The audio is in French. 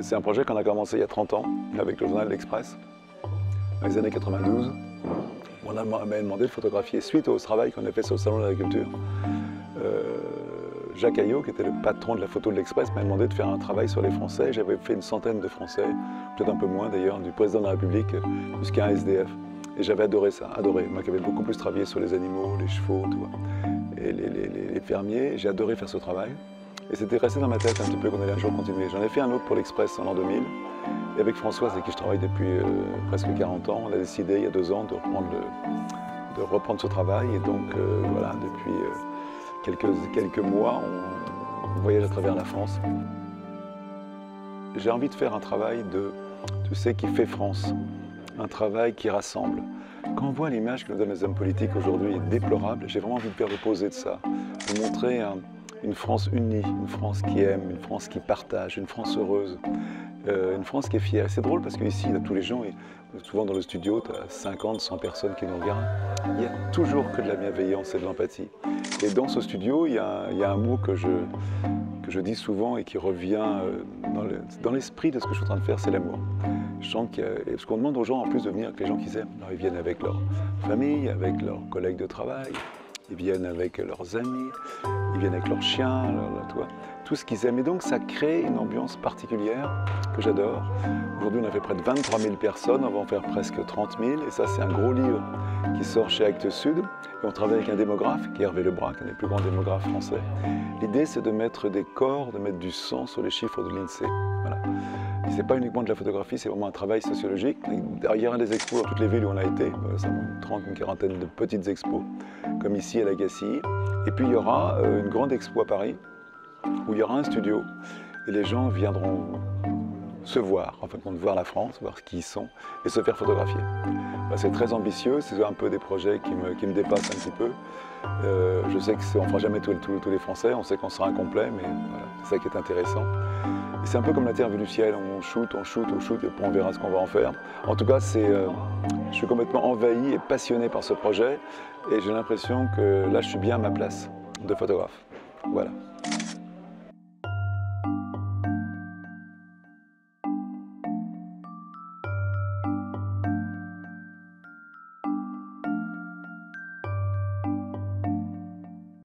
C'est un projet qu'on a commencé il y a 30 ans avec le journal L'Express, dans les années 92. On m'a demandé de photographier suite au travail qu'on a fait sur le salon de l'agriculture. Jacques Caillot, qui était le patron de la photo de l'Express, m'a demandé de faire un travail sur les Français. J'avais fait une centaine de Français, peut-être un peu moins d'ailleurs, du président de la République jusqu'à un SDF. Et j'avais adoré ça, adoré. Moi qui avais beaucoup plus travaillé sur les animaux, les chevaux, tout, et les fermiers, j'ai adoré faire ce travail. Et c'était resté dans ma tête un petit peu qu'on allait un jour continuer. J'en ai fait un autre pour l'Express en l'an 2000. Et avec Françoise, avec qui je travaille depuis presque 40 ans, on a décidé il y a 2 ans de reprendre ce travail. Et donc voilà, depuis quelques mois, on voyage à travers la France. J'ai envie de faire un travail de, tu sais, qui fait France. Un travail qui rassemble. Quand on voit l'image que nous donnent les hommes politiques aujourd'hui déplorable, j'ai vraiment envie de proposer de ça, de montrer une France unie, une France qui aime, une France qui partage, une France heureuse, une France qui est fière. C'est drôle parce qu'ici, tous les gens, souvent dans le studio, tu as 50, 100 personnes qui nous regardent. Il n'y a toujours que de la bienveillance et de l'empathie. Et dans ce studio, il y a un mot que je dis souvent et qui revient dans l'esprit de ce que je suis en train de faire, c'est l'amour. Je sens parce qu'on demande aux gens, en plus de venir avec les gens qu'ils aiment, alors ils viennent avec leur famille, avec leurs collègues de travail, ils viennent avec leurs amis, ils viennent avec leurs chiens, tout ce qu'ils aiment. Et donc ça crée une ambiance particulière que j'adore. Aujourd'hui, on a fait près de 23 000 personnes, on va en faire presque 30 000. Et ça, c'est un gros livre qui sort chez Actes Sud. Et on travaille avec un démographe, qui est Hervé Le Bras, qui est un des plus grands démographes français. L'idée, c'est de mettre des corps, de mettre du sang sur les chiffres de l'INSEE. Voilà. Ce n'est pas uniquement de la photographie, c'est vraiment un travail sociologique. Il y aura des expos dans toutes les villes où on a été, une 30, une quarantaine de petites expos, comme ici à la Gacilly. Et puis il y aura une grande expo à Paris, où il y aura un studio, et les gens viendront se voir, en fait, voir la France, voir qui ils sont, et se faire photographier. C'est très ambitieux, c'est un peu des projets qui me dépassent un petit peu. Je sais qu'on ne fera jamais tous les Français, on sait qu'on sera incomplet, mais voilà, c'est ça qui est intéressant. C'est un peu comme la terre vue du ciel, on shoot, et puis on verra ce qu'on va en faire. En tout cas, je suis complètement envahi et passionné par ce projet, et j'ai l'impression que là, je suis bien à ma place de photographe. Voilà.